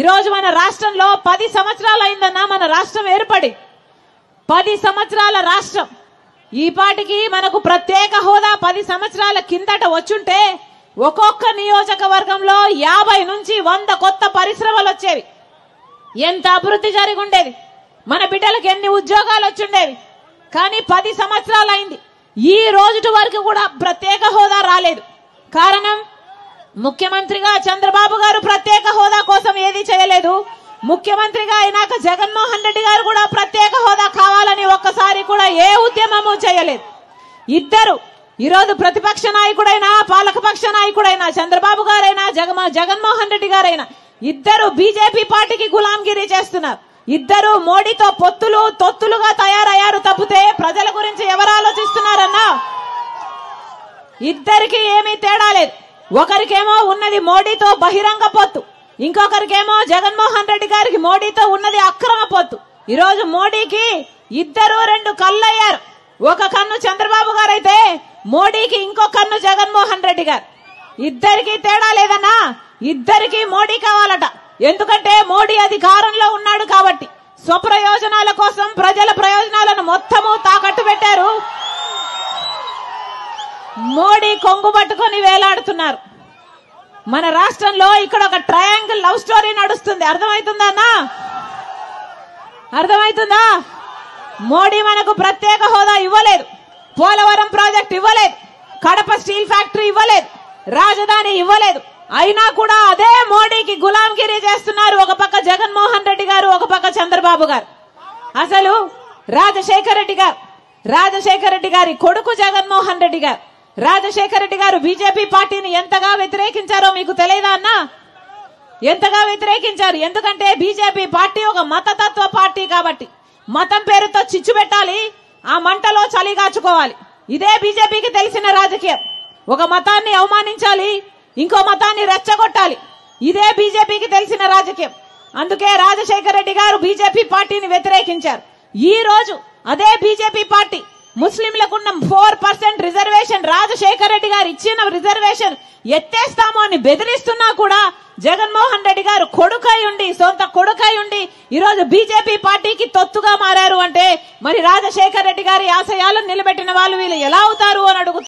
ఈరోజు మన రాష్ట్రంలో 10 సంవత్సరాలు అయిందన్నా మన రాష్ట్రం ఏర్పడి. 10 సంవత్సరాల రాష్ట్రం. ఈ పాటికి మనకు ప్రత్యేక హోదా 10 సంవత్సరాల కిందట వచ్చుంటే ఒక్కొక్క నియోజకవర్గంలో 50 నుంచి 100 కొత్త పరిశ్రమలు వచ్చేవి. ఎంత అభివృద్ధి జరిగి ఉండేది, మన బిడ్డలకు ఎన్ని ఉద్యోగాలు వచ్చుండేవి. కానీ 10 సంవత్సరాలు అయింది, ఈ రోజుటి వరకు కూడా ప్రత్యేక హోదా రాలేదు. కారణం, ముఖ్యమంత్రిగా చంద్రబాబు గారు ప్రత్యేక హోదా కోసం ఏదీ చేయలేదు. ముఖ్యమంత్రిగా అయినాక జగన్మోహన్ రెడ్డి గారు కూడా ప్రత్యేక హోదా కావాలని ఒక్కసారి కూడా ఏ ఉద్యమము చేయలేదు. ఇద్దరు, ఈరోజు ప్రతిపక్ష నాయకుడైనా పాలకపక్ష నాయకుడైనా చంద్రబాబు గారైనా జగన్మోహన్ రెడ్డి గారైనా ఇద్దరు బీజేపీ పార్టీకి గులాంగిరి చేస్తున్నారు. ఇద్దరు మోడీతో తొత్తులుగా తయారయ్యారు తప్పితే ప్రజల గురించి ఎవరు ఆలోచిస్తున్నారన్నా ఇద్దరికి ఏమీ తేడా లేదు. ఒకరికేమో ఉన్నది మోడీతో బహిరంగ పొత్తు, ఇంకొకరికేమో జగన్మోహన్ రెడ్డి గారికి మోడీతో ఉన్నది అక్రమ పొత్తు. ఈరోజు మోడీకి ఇద్దరు 2 కళ్ళయ్యారు. ఒక కన్ను చంద్రబాబు గారైతే మోడీకి ఇంకో కన్ను జగన్మోహన్ రెడ్డి గారు. ఇద్దరికి తేడా లేదన్నా ఇద్దరికి మోడీ కావాలట. ఎందుకంటే మోడీ అధికారంలో ఉన్నాడు కాబట్టి స్వప్రయోజనాల కోసం ప్రజల ప్రయోజనాలను మొత్తము తాకట్టు పెట్టారు. మోడీ కొంగు పట్టుకొని వేలాడుతున్నారు. మన రాష్ట్రంలో ఇక్కడ ఒక ట్రయాంగిల్ లవ్ స్టోరీ నడుస్తుంది. అర్థమవుతుందా? మోడీ మనకు ప్రత్యేక హోదా ఇవ్వలేదు, పోలవరం ప్రాజెక్ట్ ఇవ్వలేదు, కడప స్టీల్ ఫ్యాక్టరీ ఇవ్వలేదు, రాజధాని ఇవ్వలేదు. అయినా కూడా అదే మోడీకి గులాంగిరి చేస్తున్నారు. ఒక పక్క జగన్మోహన్ రెడ్డి గారు, ఒక పక్క చంద్రబాబు గారు. అసలు రాజశేఖర్ రెడ్డి గారి కొడుకు జగన్మోహన్ రెడ్డి గారు, రాజశేఖర్ రెడ్డి గారు బీజేపీ పార్టీని ఎంతగా వ్యతిరేకించారో మీకు తెలియదా అన్నా? ఎంతగా వ్యతిరేకించారు. ఎందుకంటే బీజేపీ పార్టీ ఒక మతతత్వ పార్టీ కాబట్టి మతం పేరుతో చిచ్చు పెట్టాలి, ఆ మంటలో చలిగాచుకోవాలి. ఇదే బీజేపీకి తెలిసిన రాజకీయం. ఒక మతాన్ని అవమానించాలి, ఇంకో మతాన్ని రెచ్చగొట్టాలి. ఇదే బీజేపీకి తెలిసిన రాజకీయం. అందుకే రాజశేఖర్ రెడ్డి గారు బీజేపీ పార్టీని వ్యతిరేకించారు. ఈ రోజు అదే బీజేపీ పార్టీ ముస్లింలకున్న 4% రిజర్వేషన్, రాజశేఖర రెడ్డి గారు ఇచ్చిన రిజర్వేషన్ ఎత్తేస్తాము అని బెదిరిస్తున్నా కూడా జగన్మోహన్ రెడ్డి గారు సొంత కొడుకై ఉండి ఈరోజు బీజేపీ పార్టీకి తొత్తుగా మారారు అంటే మరి రాజశేఖర రెడ్డి గారి ఆశయాలను నిలబెట్టిన వాళ్ళు వీళ్ళు ఎలా అవుతారు అని అడుగుతారు.